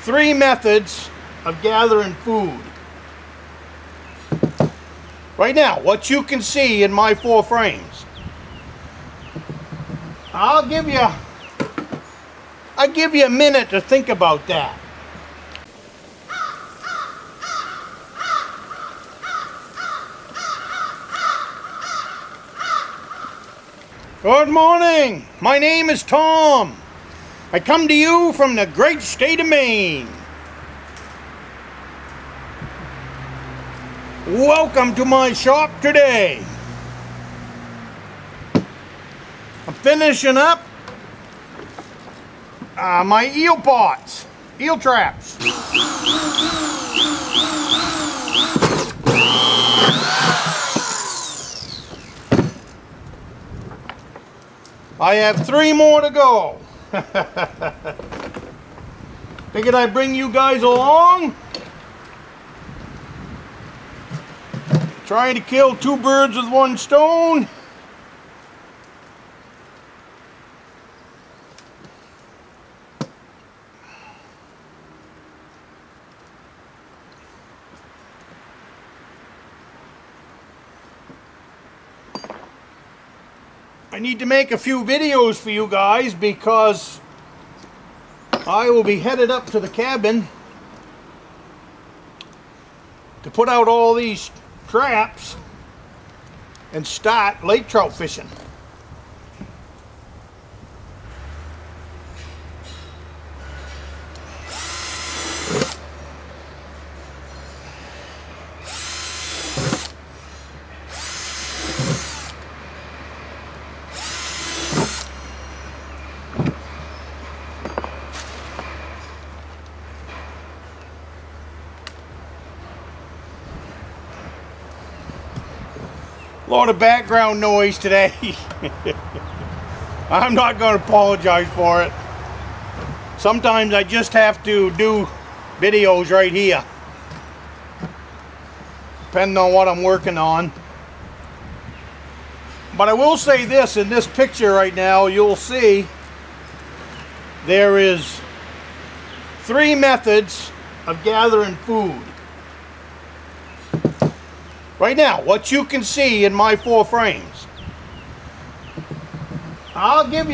Three methods of gathering food. Right now, what you can see in my four frames. I'll give you a minute to think about that. Good morning. My name is Tom. I come to you from the great state of Maine. Welcome to my shop today. I'm finishing up my eel pots, eel traps. I have three more to go. Figured I'd bring you guys along. Trying to kill two birds with one stone. I need to make a few videos for you guys because I will be headed up to the cabin to put out all these traps and start lake trout fishing. A lot of background noise today. I'm not going to apologize for it. Sometimes I just have to do videos right here, depending on what I'm working on. But I will say this, in this picture right now, you'll see there is three methods of gathering food. Right now, what you can see in my four frames. I'll give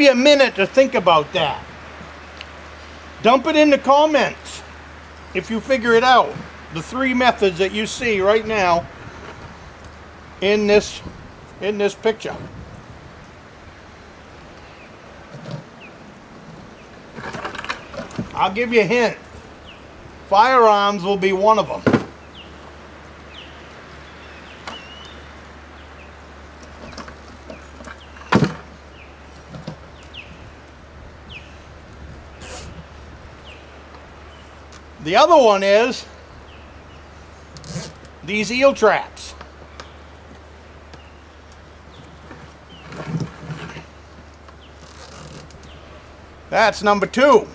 you a minute to think about that. Dump it in the comments if you figure it out. The three methods that you see right now in this picture. I'll give you a hint. Firearms will be one of them. The other one is these eel traps. That's number two.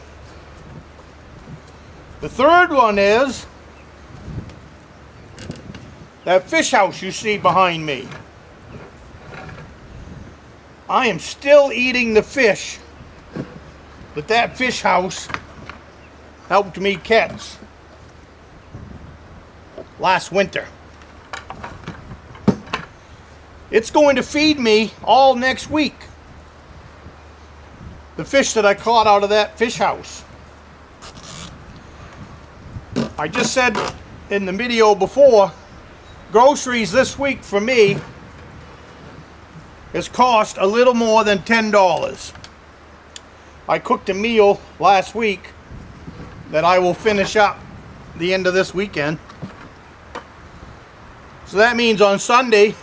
The third one is that fish house you see behind me. I am still eating the fish, but that fish house helped me catch last winter. It's going to feed me all next week, the fish that I caught out of that fish house. I just said in the video before, groceries this week for me has cost a little more than $10. I cooked a meal last week that I will finish up the end of this weekend. So that means on Sunday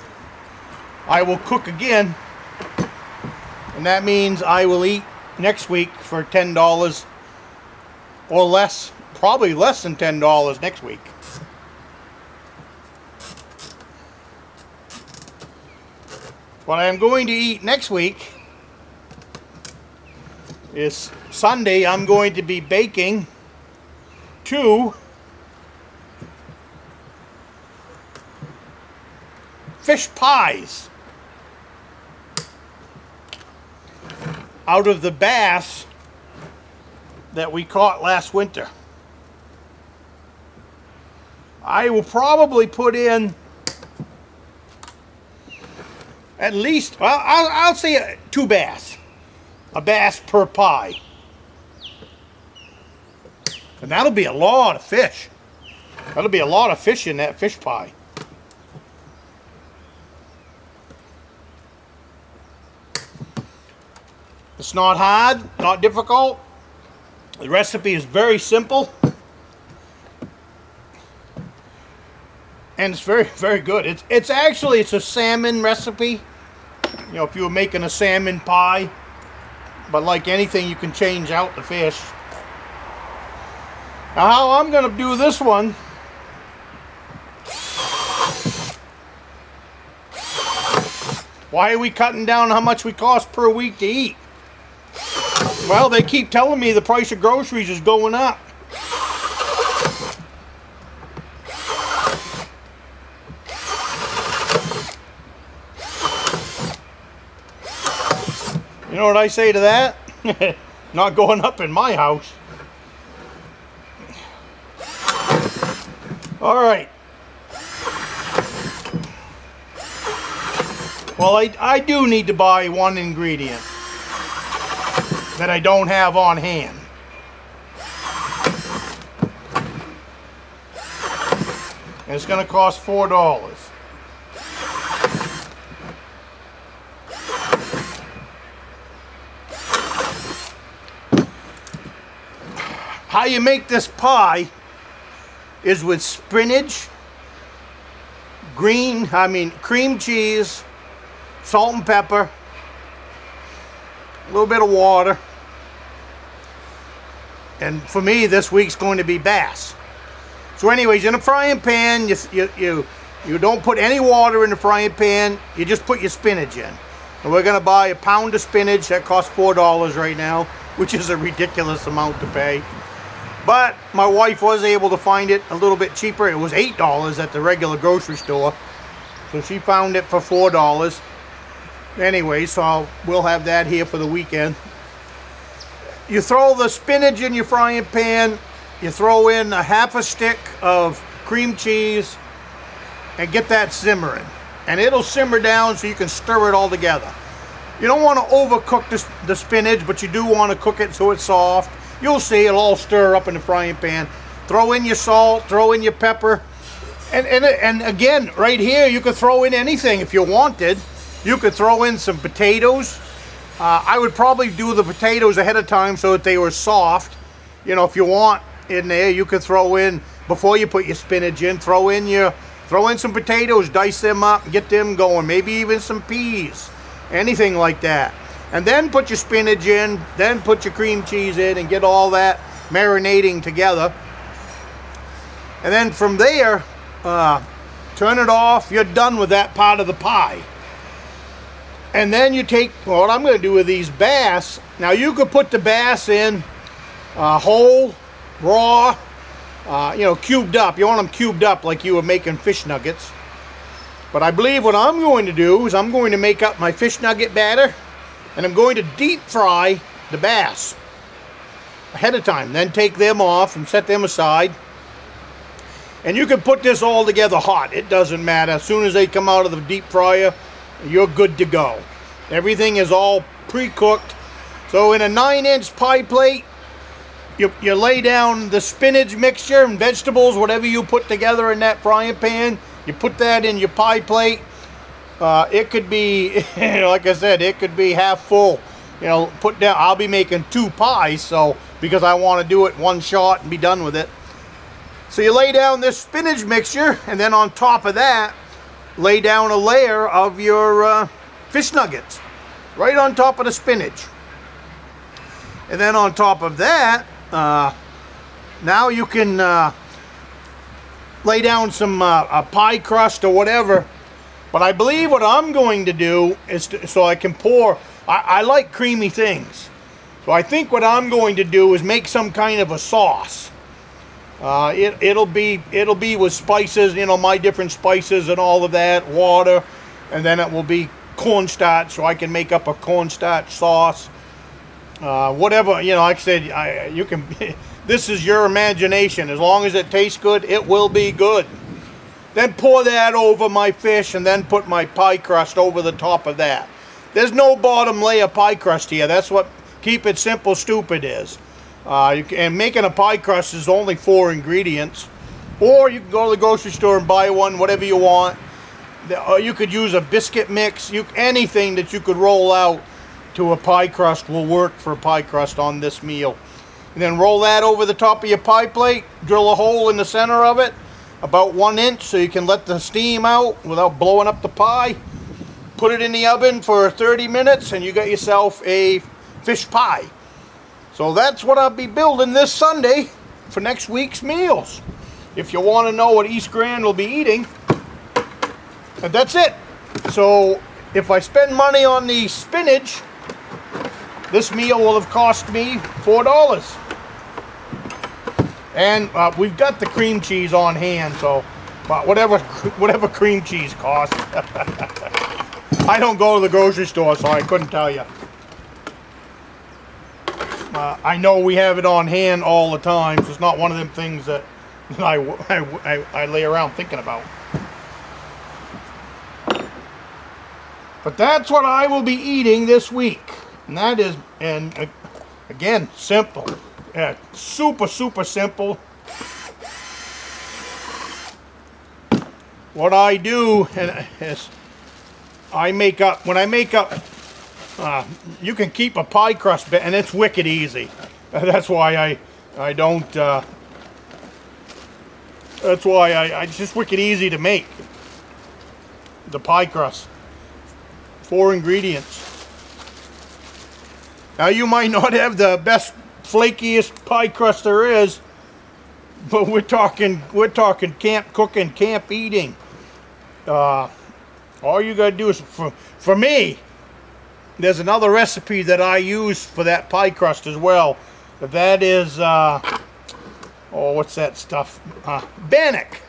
I will cook again, and that means I will eat next week for $10 or less, probably less than $10 next week. What I am going to eat next week is Sunday. I'm going to be baking two fish pies out of the bass that we caught last winter. I will probably put in at least, well, I'll say 2 bass. A bass per pie. And that'll be a lot of fish. That'll be a lot of fish in that fish pie. It's not hard, not difficult. The recipe is very simple. And it's very, very good. It's actually, it's a salmon recipe. You know, if you were making a salmon pie, but like anything, you can change out the fish. Now, how I'm going to do this one, why are we cutting down how much we cost per week to eat? Well, they keep telling me the price of groceries is going up. You know what I say to that? Not going up in my house. All right. Well, I do need to buy one ingredient that I don't have on hand. And it's going to cost $4. How you make this pie is with spinach, cream cheese, salt and pepper, a little bit of water, and for me this week's going to be bass. So anyways, in a frying pan, you don't put any water in the frying pan, you just put your spinach in. And we're going to buy a pound of spinach. That costs $4 right now, which is a ridiculous amount to pay. But my wife was able to find it a little bit cheaper. It was $8 at the regular grocery store. So she found it for $4. Anyway, so we'll have that here for the weekend. You throw the spinach in your frying pan. You throw in a half a stick of cream cheese and get that simmering. And it'll simmer down so you can stir it all together. You don't want to overcook the spinach, but you do want to cook it so it's soft. You'll see it'll all stir up in the frying pan. Throw in your salt, throw in your pepper. And again, right here, you could throw in anything if you wanted. You could throw in some potatoes. I would probably do the potatoes ahead of time so that they were soft. You know, if you want in there, you could throw in, before you put your spinach in, throw in some potatoes, dice them up, get them going. Maybe even some peas, anything like that. And then put your spinach in, then put your cream cheese in and get all that marinating together. And then from there, turn it off, you're done with that part of the pie. And then you take, well, what I'm going to do with these bass, now you could put the bass in whole, raw, you know, cubed up. You want them cubed up like you were making fish nuggets. But I believe what I'm going to do is I'm going to make up my fish nugget batter. And I'm going to deep fry the bass ahead of time. Then take them off and set them aside. And you can put this all together hot. It doesn't matter. As soon as they come out of the deep fryer, you're good to go. Everything is all pre-cooked. So in a 9-inch pie plate, you lay down the spinach mixture and vegetables, whatever you put together in that frying pan. You put that in your pie plate. It could be, like I said, it could be half full. You know, put down, I'll be making 2 pies, so, because I want to do it one shot and be done with it. So you lay down this spinach mixture, and then on top of that, lay down a layer of your fish nuggets, right on top of the spinach. And then on top of that, now you can lay down some a pie crust or whatever. But I believe what I'm going to do is so I can pour, I like creamy things. So I think what I'm going to do is make some kind of a sauce. It'll be with spices, you know, my different spices and all of that, water, and then it will be cornstarch, so I can make up a cornstarch sauce. Whatever, you know, like I said, you can, this is your imagination. As long as it tastes good, it will be good. Then pour that over my fish and then put my pie crust over the top of that. There's no bottom layer pie crust here. That's what Keep It Simple Stupid is. And making a pie crust is only 4 ingredients. Or you can go to the grocery store and buy one, whatever you want. Or you could use a biscuit mix. Anything that you could roll out to a pie crust will work for a pie crust on this meal. And then roll that over the top of your pie plate, drill a hole in the center of it, about 1 inch, so you can let the steam out without blowing up the pie. Put it in the oven for 30 minutes and you got yourself a fish pie. So that's what I'll be building this Sunday for next week's meals. If you want to know what East Grand will be eating, and that's it. So if I spend money on the spinach, this meal will have cost me $4. And we've got the cream cheese on hand, so whatever cream cheese costs. I don't go to the grocery store, so I couldn't tell you. I know we have it on hand all the time, so it's not one of them things that I lay around thinking about. But that's what I will be eating this week. And that is, again, simple. Super, super simple. What I do is I make up, you can keep a pie crust, and it's wicked easy. That's why I don't, that's why it's just wicked easy to make. The pie crust. 4 ingredients. Now you might not have the best, flakiest pie crust there is, but we're talking camp cooking, camp eating. All you gotta do is, for me, there's another recipe that I use for that pie crust as well. That is, oh, what's that stuff? Bannock,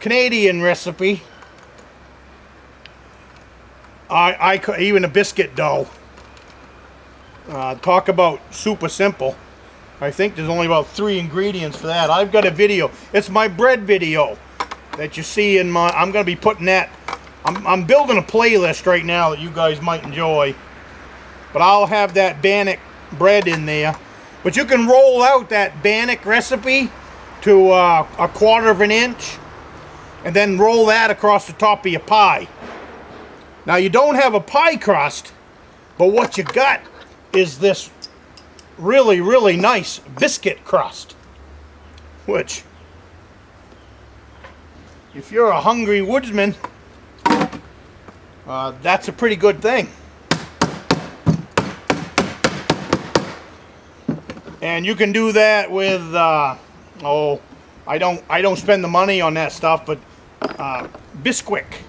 Canadian recipe. I even a biscuit dough. Talk about super simple. I think there's only about 3 ingredients for that. I've got a video. It's my bread video that you see in my... I'm going to be putting that... I'm building a playlist right now that you guys might enjoy. But I'll have that Bannock bread in there. But you can roll out that Bannock recipe to 1/4 inch. And then roll that across the top of your pie. Now you don't have a pie crust, but what you got is this really, really nice biscuit crust, which, if you're a hungry woodsman, that's a pretty good thing. And you can do that with oh, I don't spend the money on that stuff, but Bisquick,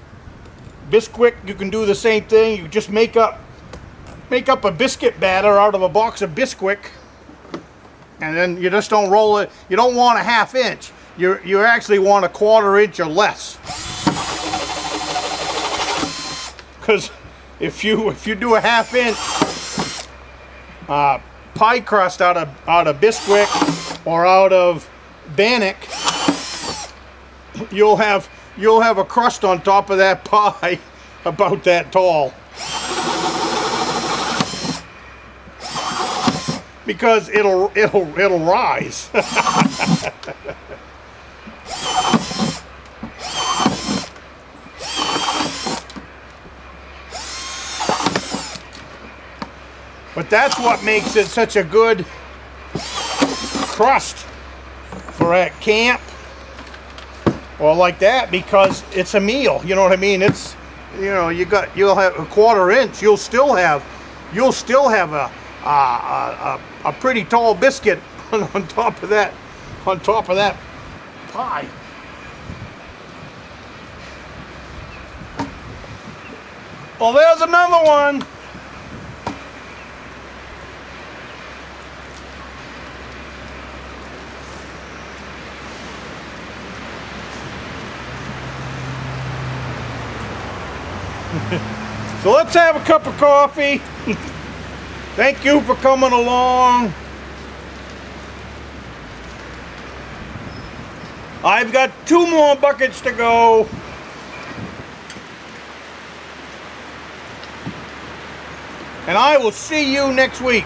you can do the same thing. You just make up a biscuit batter out of a box of Bisquick, and then you just don't roll it. You don't want a 1/2 inch. You actually want a 1/4 inch or less. Because if you do a 1/2 inch pie crust out of Bisquick or out of Bannock, you'll have a crust on top of that pie about that tall. Because it'll rise. But that's what makes it such a good crust for at camp or like that, because it's a meal. You know what I mean? It's, you know, you'll have a 1/4 inch. You'll still have a pretty tall biscuit on top of that pie. Well, there's another one. So let's have a cup of coffee. Thank you for coming along. I've got 2 more buckets to go. And I will see you next week.